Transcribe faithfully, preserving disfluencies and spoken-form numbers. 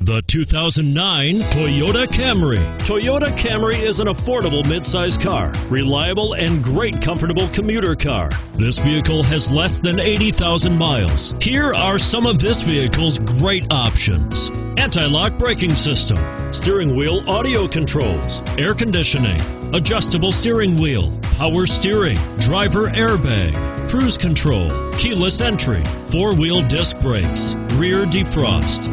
The two thousand nine Toyota Camry. Toyota Camry is an affordable midsize car, reliable and great comfortable commuter car. This vehicle has less than eighty thousand miles. Here are some of this vehicle's great options. Anti-lock braking system, steering wheel audio controls, air conditioning, adjustable steering wheel, power steering, driver airbag, cruise control, keyless entry, four-wheel disc brakes, rear defrost.